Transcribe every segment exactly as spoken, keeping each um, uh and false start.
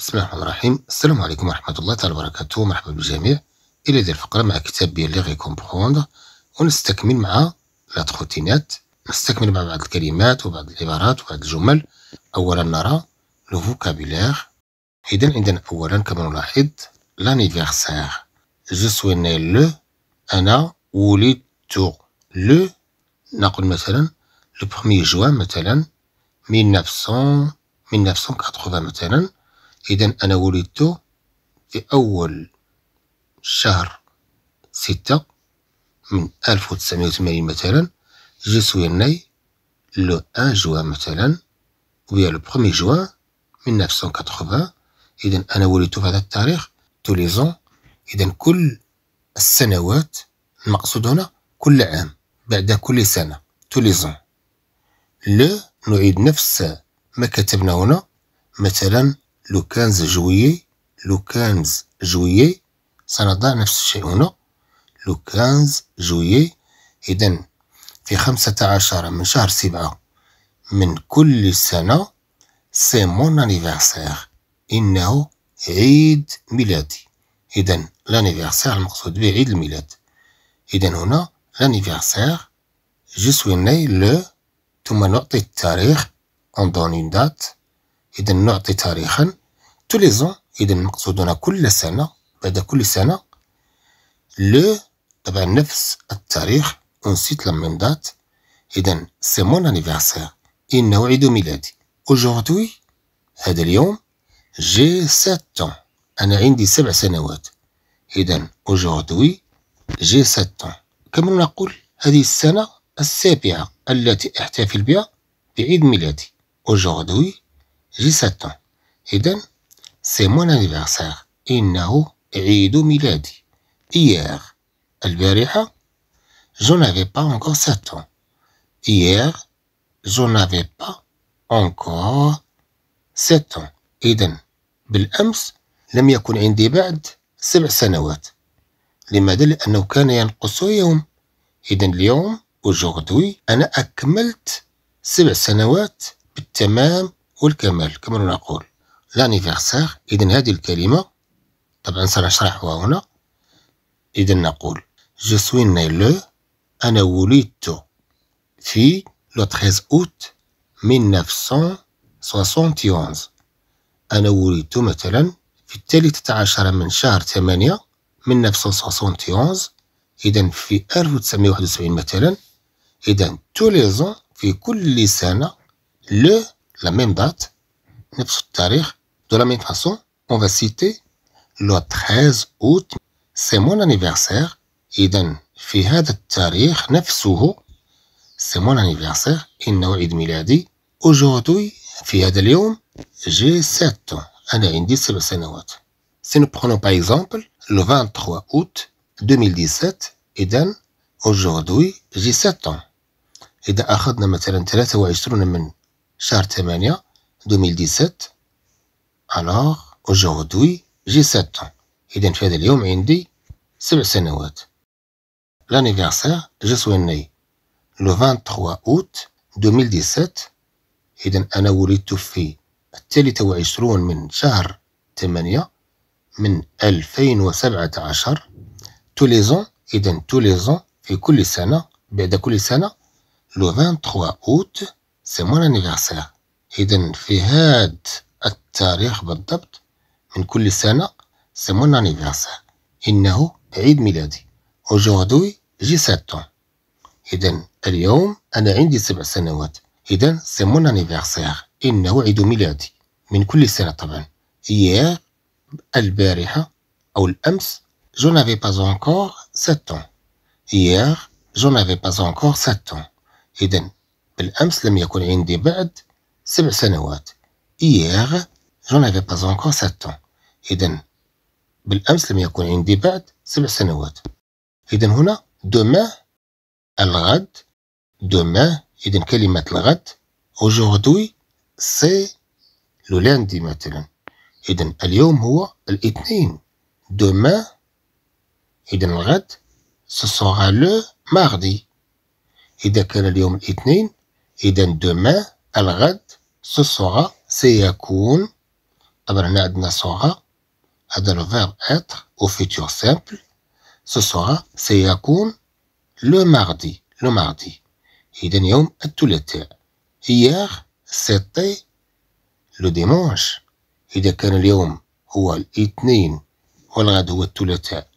بسم الله الرحمن الرحيم. السلام عليكم ورحمة الله تعالى وبركاته. مرحبا بالجميع الى هذه الفقرة مع كتاب بيان لي غي كومبخوندغ، ونستكمل مع لا تخوتينات، نستكمل مع بعض الكلمات وبعض العبارات وبعض الجمل. اولا نرى لو فوكابيلير. اذا عندنا اولا كما نلاحظ لانيفيرسير، جو سوي ني لو، انا ولدت لو، نقول مثلا لو بخوميي جوان مثلا ألف وتسعمائة وثمانين مثلا. إذا أنا ولدت في أول شهر ستة من ألف وتسعمائة وثمانين مثلا. جو سوي ني لو أن جوان مثلا، ويا لو بخوميي جوان ألف وتسعمائة وثمانين. إذا أنا ولدت في هذا التاريخ توليزون. إذا كل السنوات، المقصود هنا كل عام، بعد كل سنة توليزون. لو نعيد نفس ما كتبنا هنا، مثلا لو كانز جويي، لو كانز جويي، سنضع نفس الشيء هنا لو كانز جويي. إذا في خمسة عشر من شهر سبعة من كل سنة، سي مون انيفيرسير، إنه عيد ميلادي. إذا لانيفيرسير المقصود به عيد الميلاد. إذا هنا لانيفيرسير جو سوي ني لو، ثم نعطي التاريخ اون دوني دات. إذا نعطي تاريخا توليزون. إذا المقصود هنا كل سنة، بعد كل سنة. لو طبعا نفس التاريخ، أنسيت لميم دات. إذا سي مون انيفيرسير، إنه عيد ميلادي. أوجوردوي، هذا اليوم، جي سات أون، أنا عندي سبع سنوات. إذا أوجوردوي جي سات أون، كما نقول هذه السنة السابعة التي أحتفل بها بعيد ميلادي. Aujourd'hui, j'ai sept ans. إذن c'est mon anniversaire. إنه عيد ميلادي. Hier, البارحة، je n'avais pas encore sept ans. Hier, je n'avais pas encore sept ans. إذن بالأمس لم يكن عندي بعد سبع سنوات. لماذا؟ لأنه كان ينقص يوم. إذن اليوم aujourd'hui أنا أكملت سبع سنوات بالتمام والكمال، كما نقول لانيفيرسير. إذا هذه الكلمة طبعا سنشرحها هنا. إذا نقول جو سوي ني لو، أنا ولدت في لو تريز أوت ألف وتسعمائة وواحد وستين. أنا ولدت مثلا في الثالثة عشر من شهر ثمانية من ألف وتسعمائة وواحد وستين. إذا في ألف وتسعمائة وواحد وسبعين مثلا. إذا توليزون في كل سنة لو لا ميم دات، نفس التاريخ. دو لا ميم فاسون اون فا سيتي لو تريز اوت، سي مون انيفيرسير. إذا في هذا التاريخ نفسه سي مون انيفيرسير، إنه عيد ميلادي. أوجوردوي، في هذا اليوم، جي سات أون، أنا عندي سبع سنوات. سي نو برونو باغ اكزومبل لو ثلاثة وعشرين أوت ألفين وسبعطاش. إذا أوجوردوي جي سات أون. إذا أخذنا مثلا ثلاثة وعشرين من شهر ثمانية ألفين وسبعطاش، alors aujourd'hui j'ai sept ans. إذا في هذا اليوم عندي سبع سنوات. l'anniversaire je suis né le ثلاثة وعشرين août ألفين وسبعطاش. إذا أنا ولدت في ثلاثة وعشرين من شهر ثمانية من ألفين وسبعطاش. tous les ans، إذا tous les ans في كل سنة، بعد كل سنة. le ثلاثة وعشرين août سي مون انيفيرسير. إذا في هاد التاريخ بالضبط من كل سنة سي مون انيفيرسير، إنه عيد ميلادي. أوجوردوي جي سات أون. إذا اليوم أنا عندي سبع سنوات. إذا سي مون انيفيرسير، إنه عيد ميلادي من كل سنة طبعا. إيير، البارحة أو الأمس، جو نافي باز أونكور سات أون. إيير جو نافي باز أونكور سات أون. إذا بالأمس لم يكن عندي بعد سبع سنوات. إيير جو نافي باز أونكور سات أون. إذا بالأمس لم يكن عندي بعد سبع سنوات. إذا هنا دومان، الغد. دومان، إذا كلمة الغد. أوجوردوي سي لو لاندي مثلا. إذا اليوم هو الاثنين. دومان، إذا الغد، سو سورا لو ماردي. إذا كان اليوم الاثنين، إذا دومان الغد، سو سورا، سيكون دابا هنا عندنا سوغا، هذا الفيرب إتر أو فيتور سامبل، سو سوغا سيكون لو ماردي، لو ماردي، إذا يوم الثلاثاء. هييغ سيتي لو ديمونش، إذا كان اليوم هو الاثنين والغد هو الثلاثاء،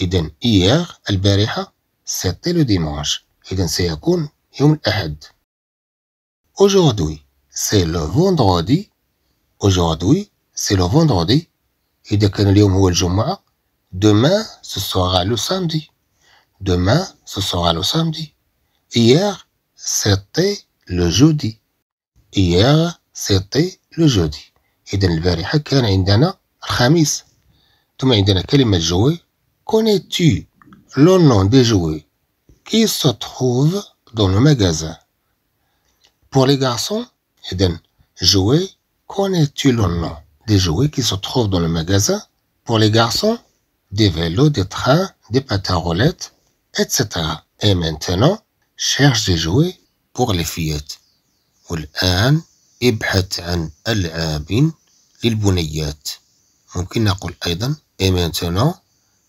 إذا هييغ البارحة سيتي لو ديمونش، إذا سيكون يوم الأحد. Aujourd'hui c'est le vendredi. Aujourd'hui c'est le vendredi. إذا كان اليوم هو الجمعة، demain ce sera le samedi. Demain ce sera le samedi. Hier c'était le jeudi. Hier c'était le jeudi. إذا البارحة كان عندنا الخميس. ثم عندنا كلمة jouer. Connais-tu le nom des jouets qui se trouvent dans le magasin? Pour les garçons, Eden, jouer, connais-tu le nom des jouets qui se trouvent dans le magasin? Pour les garçons, des vélos, des trains, des patins roulettes, et cetera. Et maintenant, cherche des jouets pour les fillettes. والآن ابحث عن ألعاب للبنيات. ممكن نقول أيضا et maintenant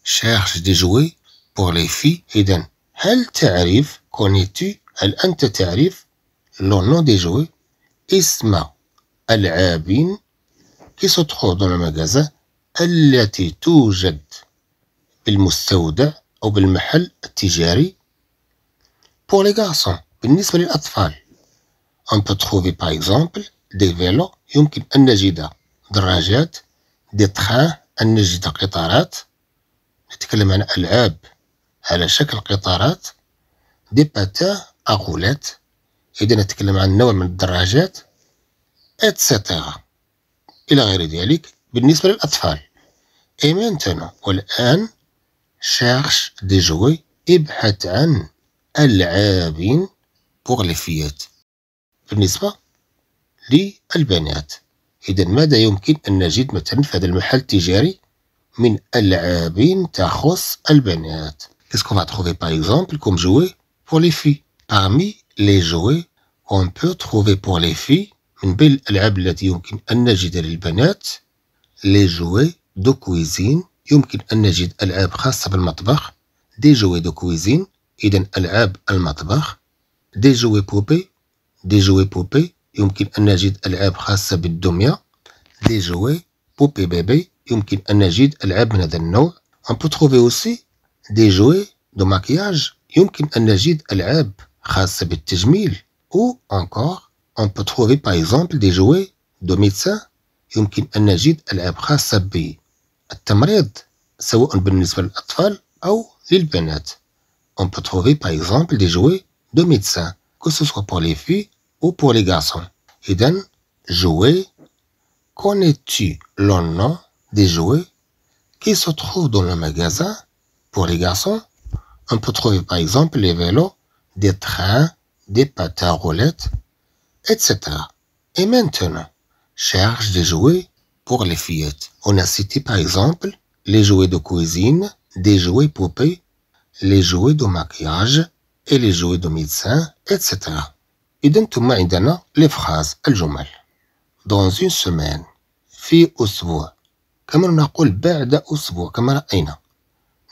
cherche des jouets pour les filles. Eden, هل تعرف connais-tu هل أنت تعرف le nom des jouets اسم العابين qui se trouvent dans le magasin التي توجد بالمستودع أو بالمحل التجاري. Pour les garçons بالنسبة للأطفال on peut trouver par exemple des vélos يمكن أن نجد دراجات، des trains أن نجد قطارات، نتكلم عن ألعاب على شكل قطارات، des patins à roulettes إذا نتكلم عن نوع من الدراجات إتسيتيرا إلى غير ذلك بالنسبة للأطفال. إي مانتونو والآن شيرش دي جوي ابحث عن ألعاب بوغ لي فيات بالنسبة للبنات. إذا ماذا يمكن أن نجد مثلا في هذا المحل التجاري من ألعاب تخص البنات؟ كيسكون فا تخوفي باغ إكزومبل كوم جوي بوغ لي في باغمي les jouets qu'on peut trouver pour les filles من بين الألعاب التي يمكن أن نجدها للبنات les jouets de cuisine يمكن أن نجد ألعاب خاصة بالمطبخ des jouets de cuisine إذا ألعاب المطبخ des jouets poupées des jouets poupées يمكن أن نجد ألعاب خاصة بالدمية des jouets poupées bébé يمكن أن نجد ألعاب من هذا النوع. on peut trouver aussi des jouets de maquillage يمكن أن نجد ألعاب خاصة بالتجميل. أو أنكور on peut trouver par exemple des jouets de médecin يمكن أن نجد ألعاب خاصة بالتمريض سواء بالنسبة للأطفال أو للبنات. on peut trouver par exemple des jouets de médecin que ce soit pour les filles ou pour les garçons. إذا jouets connais-tu le nom des jouets qui se trouvent dans le magasin pour les garçons. on peut trouver par exemple les vélos des trains, des patins roulettes, et cetera. Et maintenant, cherche des jouets pour les fillettes. On a cité par exemple les jouets de cuisine, des jouets poupées, les jouets de maquillage et les jouets de médecin, et cetera. إذن ثم عندنا les phrases الجمل. Dans une semaine, في أسبوع. كما نقول بعد أسبوع كما رأينا.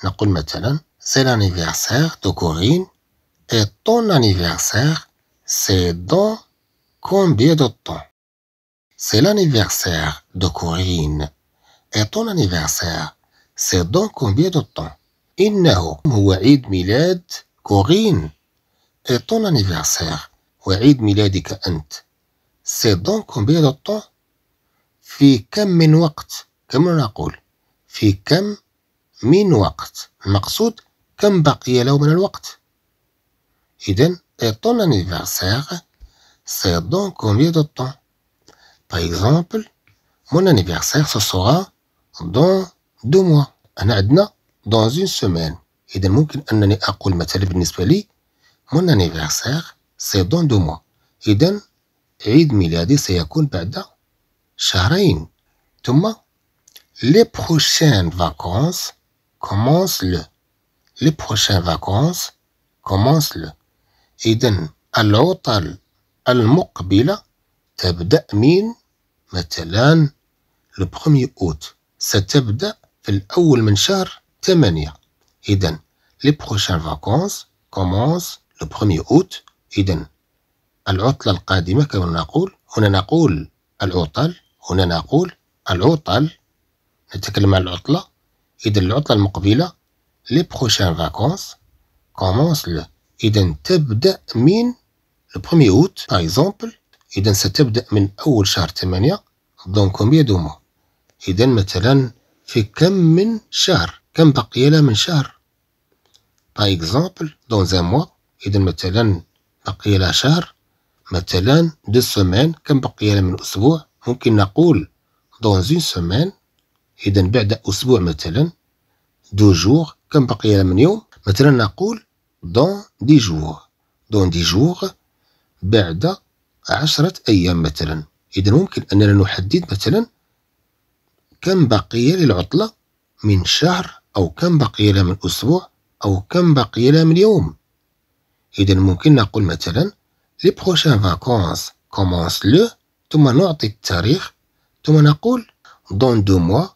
نقول مثلا c'est l'anniversaire de Corinne. Et ton anniversaire, c'est dans combien de temps? C'est l'anniversaire de Corinne. Et ton anniversaire, c'est dans combien de temps? إنه هو عيد ميلاد كورين. Et ton anniversaire, هو عيد ميلادك أنت. C'est dans combien de temps? في كم من وقت؟ كما نقول في كم من وقت؟ المقصود كم بقي له من الوقت؟ إذن ton anniversaire c'est dans combien de temps? Par exemple mon anniversaire ce sera dans deux mois. أنا عندنا dans une semaine. إذا ممكن أنني أقول مثلا بالنسبة لي mon anniversaire c'est dans deux mois. إذا عيد ميلادي سيكون بعد شهرين. ثم les prochaines vacances commencent le. Les prochaines vacances commencent le. إذن العطل المقبلة تبدأ من مثلا البرومي اوت، ستبدأ في الأول من شهر ثمانية. إذن لي بروشان فاكونس كومونس لو برومي اوت. إذن العطلة القادمة كما نقول، هنا نقول العطل، هنا نقول العطل، نتكلم عن العطلة. إذن العطلة المقبلة لي بروشان فاكونس كومونس لو، إذن تبدأ من لو برومي اوت باغ اكزومبل. إذن ستبدأ من أول شهر ثمانية دون كومبيان دو موا. إذن مثلا في كم من شهر، كم بقي لها من شهر، باغ اكزومبل دون زان موا. إذن مثلا بقي لها شهر، مثلا دو سومان، كم بقي لها من أسبوع، ممكن نقول دون زون سومان. إذن بعد أسبوع مثلا دو جور، كم بقي لها من يوم، مثلا نقول دون دي جور، دون دي جور بعد عشرة أيام مثلا. إذن ممكن أننا نحدد مثلا كم بقي للعطلة من شهر، أو كم بقي لها من أسبوع، أو كم بقي لها من يوم. إذن ممكن نقول مثلا لي بروشان فاكونس كومونس لو، ثم نعطي التاريخ، ثم نقول دون دو موا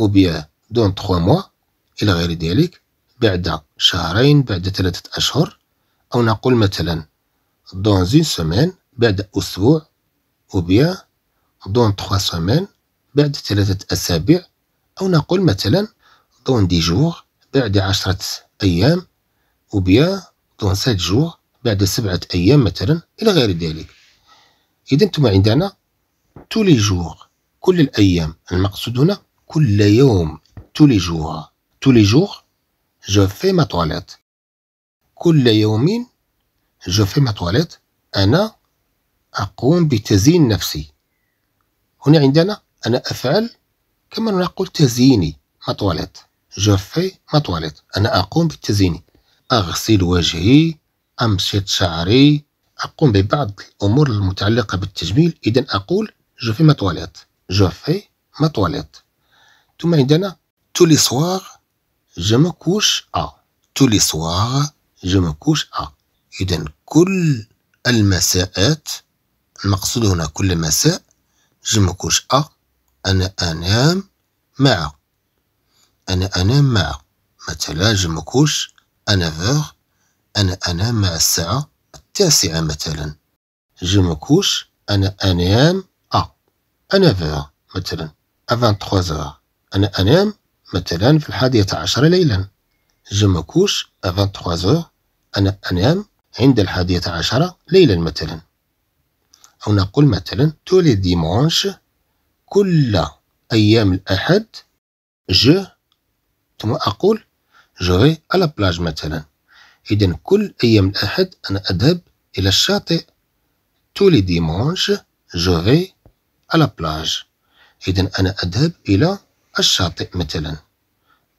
أو بيان دون تخوا موا إلى غير ذلك، بعد شهرين، بعد ثلاثة أشهر، أو نقول مثلا دون زون سومان بعد أسبوع، أو بيان دون تخوا سومان بعد ثلاثة أسابيع، أو نقول مثلا دون دي جور بعد عشرة أيام، أو بيان دون سات جور بعد سبعة أيام مثلا إلى غير ذلك. إذا ثم عندنا تولي جور، كل الأيام، المقصود هنا كل يوم، تولي جور، تولي جور جو في ما تواليت، كل يومين جو في ما تواليت، أنا أقوم بتزيين نفسي. هنا عندنا أنا أفعل كما نقول تزييني، ما تواليت، جو في ما تواليت، أنا أقوم بالتزيين، أغسل وجهي، أمشط شعري، أقوم ببعض الأمور المتعلقة بالتجميل. إذن أقول جو في ما تواليت، جو في ما تواليت. ثم عندنا tous les soirs je me couche à، tous les soirs je me couche à. إذن كل المساءات، المقصود هنا كل مساء، je me couche à أنا أنام مع، أنا أنام مع، مثلا je me couche à neuf heures، أنا أنام مع الساعة التاسعة مثلا، je me couche أنا أنام à neuf heures مثلا، à vingt-trois heures أنا أنام مثلا في الحادية عشرة ليلا، je me couche à vingt-trois heures أنا أنام عند الحادية عشرة ليلا مثلا. أو نقول مثلا tous les dimanches كل أيام الأحد، je ثم أقول je vais à la plage مثلا. إذن كل أيام الأحد أنا أذهب إلى الشاطئ، tous les dimanches je vais à la plage. إذن أنا أذهب إلى الشاطئ مثلا،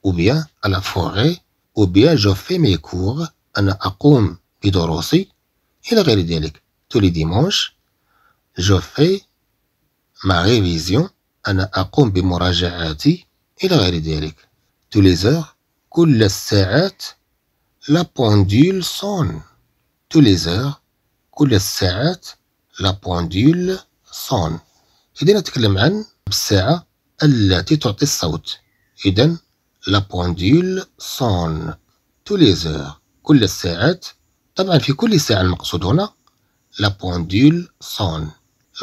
أو bien à la forêt، أو bien je fais mes cours أنا أقوم بدروسي إلى غير ذلك. tous les dimanches je fais ma révision أنا أقوم بمراجعاتي إلى غير ذلك. tous les heures كل الساعات، la pendule sonne، tous les heures كل الساعات، la pendule sonne. إذا نتكلم عن الساعة التي تعطي الصوت، إذا la pendule sonne tous les heures كل الساعات، طبعا في كل ساعة المقصود هنا la pendule sonne،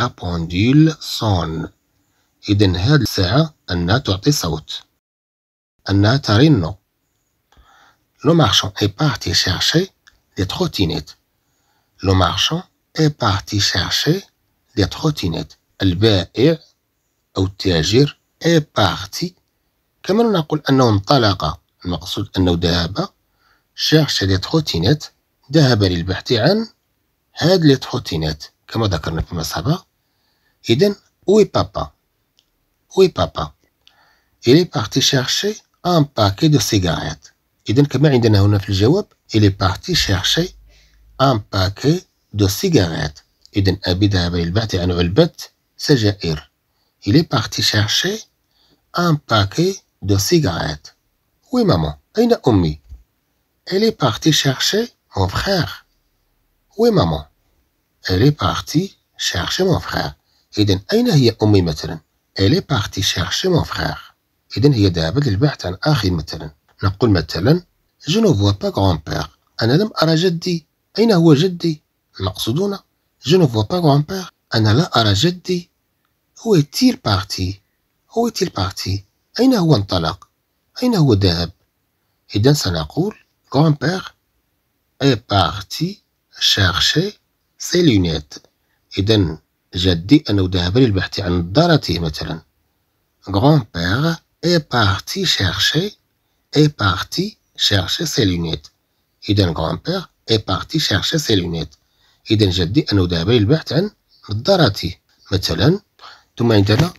la pendule sonne. إذا هذه الساعة أنها تعطي صوت، أنها ترن. Le marchand est parti chercher des trottinettes. Le marchand est parti chercher des trottinettes. البائع أو التاجر est parti، كما نقول أنه انطلق، المقصود أنه ذهب، chercher des trottinettes ذهب للبحث عن هاد لي تروتينات كما ذكرنا فيما سبق. إذن وي بابا، وي بابا إلي بارتي شيرشي أن باكي دو سيجاريت. إذن كما عندنا هنا في الجواب إلي بارتي شيرشي أن باكي دو سيجاريت، إذن أبي ذهب للبحث عن علبة سجائر، إلي بارتي شيرشي أن باكي دو سيجاريت. وي ماما أين أمي؟ إلي بارتي شيرشي مون فخير. وي ماما إلي بارتي شيرشي مون فخير. إذن أين هي أمي مثلا؟ الي باغتي تشيرشي مون فخيغ، إذن هي ذهبت للبحث عن أخي مثلا، نقول مثلا جو نو فوا با غون بيغ، أنا لم أرى جدي، أين هو جدي؟ المقصودون جو نو فوا با غون بيغ، أنا لا أرى جدي، هو تيل باغتي، هو تيل باغتي، أين هو انطلق؟ أين هو ذهب؟ إذن سنقول غون بيغ est parti chercher ses lunettes. إذن جدي أنه ذهب للبحث عن نظارته مثلا. Grand-père est parti chercher est parti chercher ses lunettes. إذن grand-père est parti chercher ses lunettes. إذن جدي أنه ذهب للبحث عن نظارته مثلا. ثم عندنا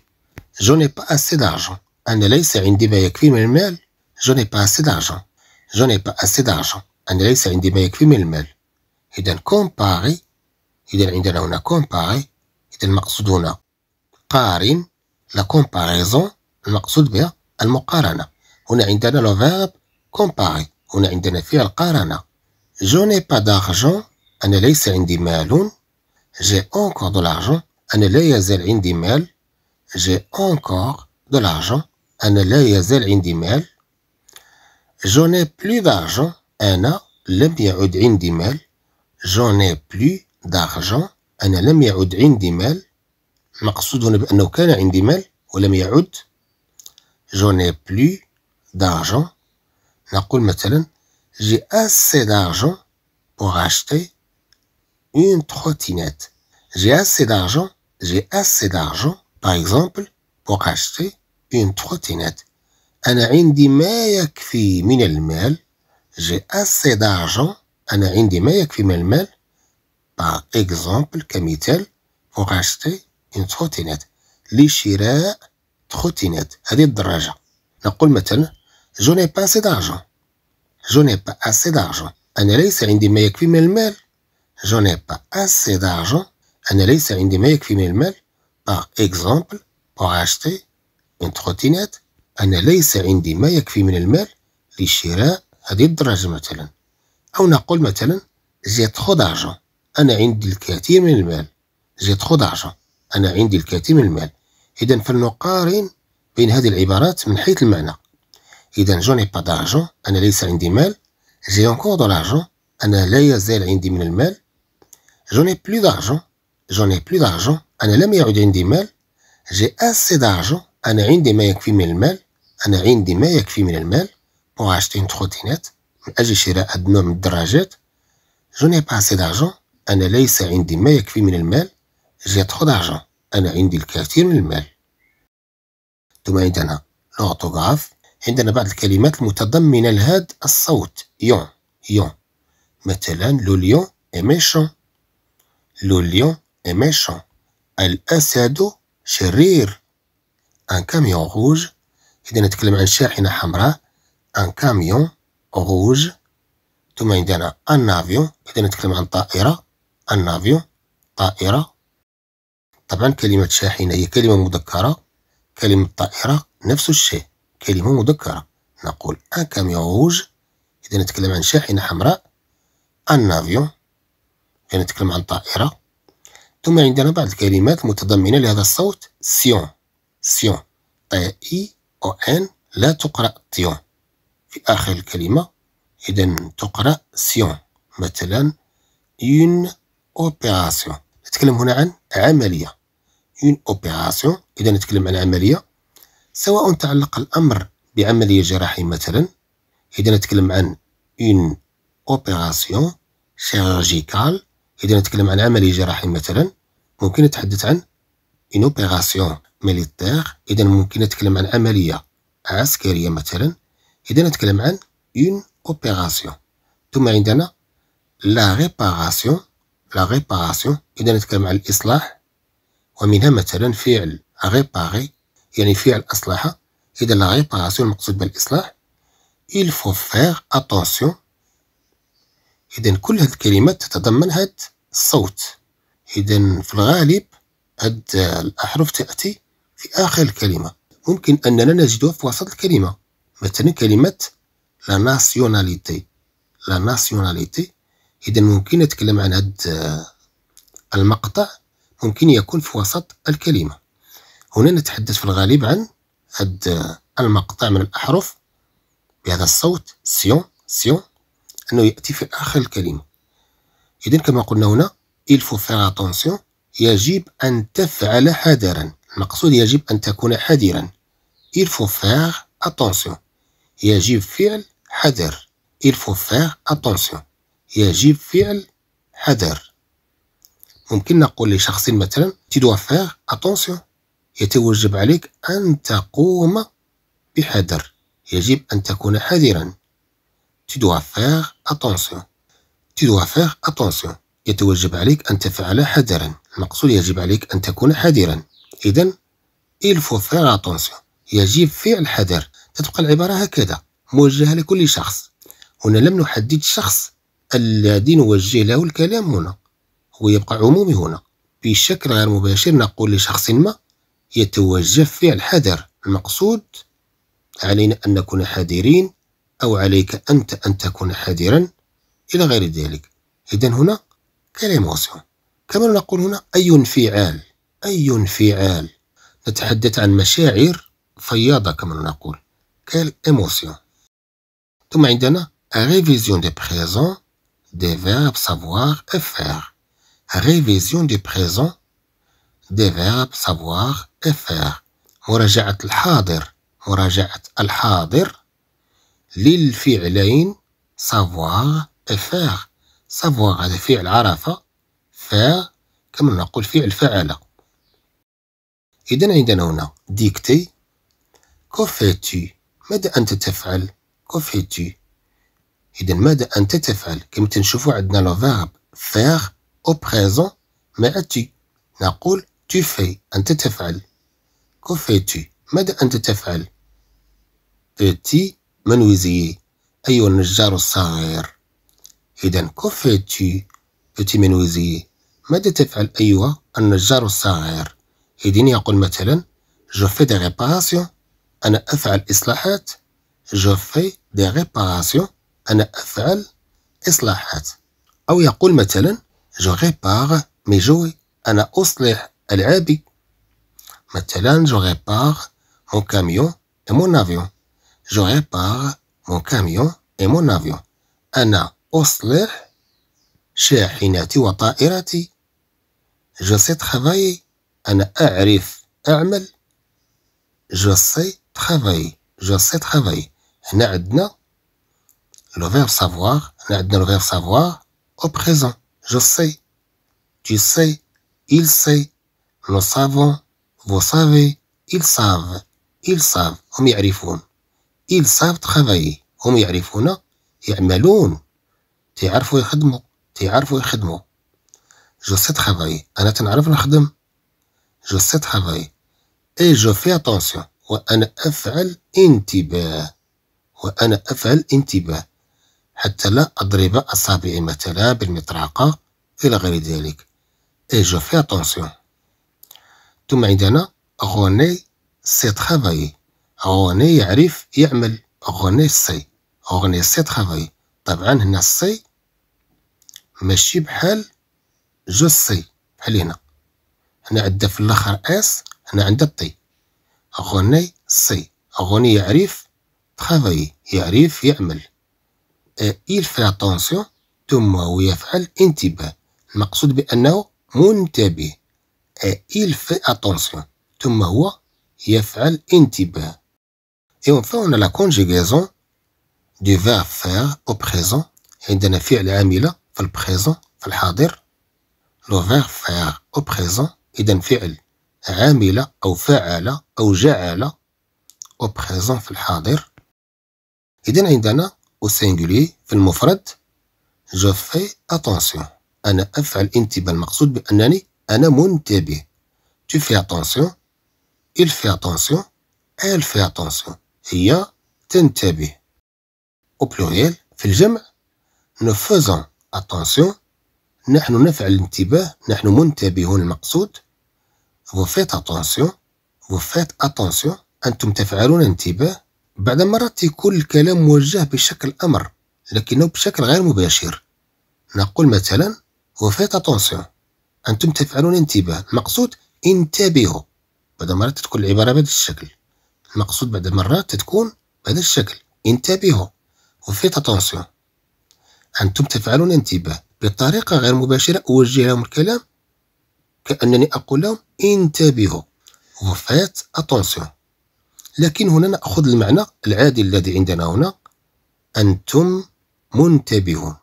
je n'ai pas assez d'argent. أنا ليس عندي ما يكفي من المال. je n'ai pas assez d'argent. je n'ai pas assez d'argent. أنا ليس عندي ما يكفي من المال. إذن كومباري، إذن عندنا هنا كومباري، إذن المقصود هنا قارن، لا كومباريزون المقصود بها المقارنة. هنا عندنا لو فيرب كومباري، هنا عندنا فيها القارنة. جو ني با دارجون، أنا ليس عندي مال. جي أونكور دو لارجون، أنا لا يزال عندي مال. جي أونكور دو لارجون، أنا لا يزال عندي مال. جو ني بلو دارجون، أنا لم يعد عندي مال. جون اي بلو دارجون، أنا لم يعد عندي مال. المقصود هنا بأنه كان عندي مال ولم يعد. جون اي بلو دارجون، نقول مثلا جي أسي دارجون بوغ أشتي أون تروتينيت. جي أسي دارجون، جي أسي دارجون باغ إكزومبل بوغ أشتي أون تروتينيت. أنا عندي ما يكفي من المال. جي أسي دارجون، أنا عندي ما يكفي من المال. باغ إكزومبل كمثال بوغ أشتي أون تروتينيت، لشراء تروتينيت هذه الدراجة. نقول مثلا جو ني با أسي دارجون، جو ني با أسي دارجون، أنا ليس عندي ما يكفي من المال. جو ني با أسي دارجون، أنا ليس عندي ما يكفي من المال. باغ إكزومبل بوغ أشتي أون تروتينيت، أنا ليس عندي ما يكفي من المال لشراء هذه الدراجة مثلا. أو نقول مثلا جي تخو دارجون، أنا عندي الكثير من المال. جي تخو دارجون، أنا عندي الكثير من المال. إذن فلنقارن بين هذه العبارات من حيث المعنى. إذن جو ني با دارجون، أنا ليس عندي مال. جي أونكور دو لارجون، أنا لا يزال عندي من المال. جو ني بلو دارجون، جو ني بلو دارجون، أنا لم يعد عندي مال. جي أسي دارجون، أنا عندي ما يكفي من المال. أنا عندي ما يكفي من المال بوغ أشتي أون تروتينيت، من أجل شراء هاد النوع من الدراجات. جو ني با أسي دارجون، أنا ليس عندي ما يكفي من المال. جي تخو دارجون، أنا عندي الكثير من المال. ثم عندنا لوغتوغراف، عندنا بعض الكلمات المتضمنة لهاد الصوت يون يون. مثلا لو ليون إي ميشون، لو ليون إي ميشون. الأسد شرير. أن كاميون روج، إذا نتكلم عن شاحنة حمراء. ان كاميون روج. ثم عندنا ان افيون، اذا نتكلم عن طائره. ان افيون طائره. طبعا كلمه شاحنه هي كلمه مذكره، كلمه طائره نفس الشيء كلمه مذكره. نقول ان كاميون روج، اذا نتكلم عن شاحنه حمراء. ان افيون، اذا نتكلم عن طائره. ثم عندنا بعض الكلمات المتضمنه لهذا الصوت سيون سيون. تي اي او ان، لا تقرا تيون في آخر الكلمة، إذا تقرأ سيون. مثلا اون اوبيراسيون، نتكلم هنا عن عملية. اون اوبيراسيون، إذا نتكلم عن عملية، سواء تعلق الأمر بعملية جراحية مثلا. إذا نتكلم عن اون اوبيراسيون شيرجيكال، إذا نتكلم عن عملية جراحية مثلا. ممكن نتحدث عن اون اوبيراسيون ميليتير، إذا ممكن نتكلم عن عملية عسكرية مثلا. إذا نتكلم عن اون اوبيراسيون. ثم عندنا لا ريباراسيون، لا ريباراسيون، إذا نتكلم عن الإصلاح، ومنها مثلا فعل ريباري يعني فعل أصلحة. إذا لا ريباراسيون المقصود بالإصلاح. إل فو فيغ أتونسيون، إذا كل هاد الكلمات تتضمن هاد الصوت. إذا في الغالب هاد الأحرف تأتي في آخر الكلمة، ممكن أننا نجدها في وسط الكلمة. مثلا كلمة لا ناسيوناليتي، لا ناسيوناليتي، إذا ممكن نتكلم عن هاد المقطع ممكن يكون في وسط الكلمة. هنا نتحدث في الغالب عن هذا المقطع من الأحرف بهذا الصوت سيون سيون، أنه يأتي في آخر الكلمة. إذن كما قلنا هنا il faut faire attention، يجب أن تفعل حذرا، المقصود يجب أن تكون حذرا. il faut faire attention، يجب فعل حذر. il faut faire attention، يجب فعل حذر. ممكن نقول لشخص مثلا tu dois faire attention، يتوجب عليك أن تقوم بحذر، يجب أن تكون حذرا. tu dois faire attention، tu dois faire attention، يتوجب عليك أن تفعل حذرا، المقصود يجب عليك أن تكون حذرا. إذن il faut faire attention، يجب فعل حذر. تتبقى العبارة هكذا موجهة لكل شخص. هنا لم نحدد الشخص الذي نوجه له الكلام، هنا هو يبقى عمومي. هنا بشكل غير مباشر نقول لشخص ما يتوجب فعل حذر، المقصود علينا أن نكون حذرين، أو عليك أنت أن تكون حذرا، إلى غير ذلك. إذن هنا كليموسيون. كما نقول هنا أي انفعال، أي انفعال، نتحدث عن مشاعر فياضة كما نقول كالإيموسيون. ثم عندنا révision des présents des verbes savoir et faire. révision des présents des verbes savoir et faire، مراجعة الحاضر، مراجعة الحاضر للفعلين savoir et faire. savoir هذا فعل عرفة، faire كما نقول فعل فعل. إذن عندنا هنا dictée que fais-tu، ماذا أنت تفعل؟ que fais-tu، إذن ماذا أنت تفعل؟ كما تنشوفوا عندنا لو فيرب faire au présent مع tu، نقول tu fais أنت تفعل. que fais-tu، ماذا أنت تفعل؟ petit منوزيي، أيها النجار الصغير. إذن que fais-tu petit منوزيي، ماذا تفعل أيها النجار الصغير؟ إذن يقول مثلا je fais des réparations، أنا أفعل إصلاحات. je fais des réparations، أنا أفعل إصلاحات. أو يقول مثلا je répare mes jouets، أنا أصلح ألعابي. مثلا je répare mon camion et mon avion، je répare mon camion et mon avion، أنا أصلح شاحناتي وطائرتي. je sais travailler، أنا أعرف أعمل. je sais travailler، je sais travailler. هنا عندنا لو فيرب سافوار، هنا عندنا لو فيرب سافوار أو بريزون. je sais، tu sais، il sait، nous savons، vous savez، ils savent، ils savent هم يعرفون. ils savent travailler، هم يعرفون يعملون، تيعرفوا يخدموا، تيعرفوا يخدموا. je sais travailler، أنا تنعرف نخدم. je sais travailler. et je fais attention، وأنا أفعل انتباه، وأنا أفعل انتباه حتى لا أضرب أصابعي مثلا بالمطرقة، إلى غير ذلك. et je fais attention. ثم عندنا غوني سي ترافاي، غوني يعرف يعمل. غوني سي، غوني سي ترافاي. طبعا هنا السي ماشي بحال جو سي، بحال هنا هنا عندها في الاخر اس، هنا عندها طي. غوني سي، غوني يعرف ترافاي، يعرف يعمل. il fait attention، ثم هو يفعل انتباه، المقصود بأنه منتبه. il fait attention، ثم هو يفعل انتباه. et enfin on a la conjugaison du verbe faire au présent. عندنا فعل عاملة في البريزون، في الحاضر، لو verbe faire au présent، إذا فعل عاملة أو فعل أو جعل، au présent في الحاضر. إذا عندنا au singulier في المفرد je fais attention، أنا أفعل انتباه، المقصود بأنني أنا منتبه. tu fais attention، il fait attention، elle fait attention، هي تنتبه. au pluriel في الجمع nous faisons attention، نحن نفعل انتباه، نحن منتبهون، المقصود vous faites attention، vous faites attention، أنتم تفعلون انتباه. بعد مرات تكون الكلام موجه بشكل أمر لكنه بشكل غير مباشر، نقول مثلا vous faites attention، أنتم تفعلون انتباه، المقصود انتبهوا، بدل مرات تكون العبارة بهذا الشكل، المقصود بدل مرات تكون بهذا الشكل. انتبهوا وفي تاتونسيون، أنتم تفعلون انتباه بطريقة غير مباشرة، أوجه لهم الكلام كأنني أقول لهم انتبهوا وفيت اتونسيون، لكن هنا نأخذ المعنى العادي الذي عندنا هنا، أنتم منتبهون.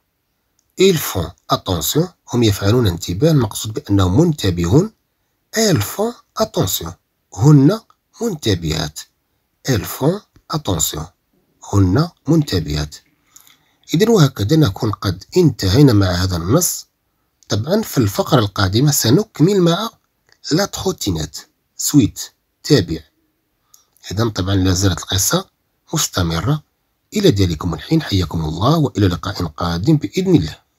ils font attention، هم يفعلون انتباه، المقصود بأنهم منتبهون. elles font attention، هن منتبهات. elles font attention، هن منتبهات. إذن وهكذا نكون قد انتهينا مع هذا النص. طبعا في الفقرة القادمة سنكمل مع لا تروتينات سويت تابع. إذن طبعا لازالت القصة مستمرة. إلى ذلكم الحين حياكم الله، وإلى لقاء قادم بإذن الله.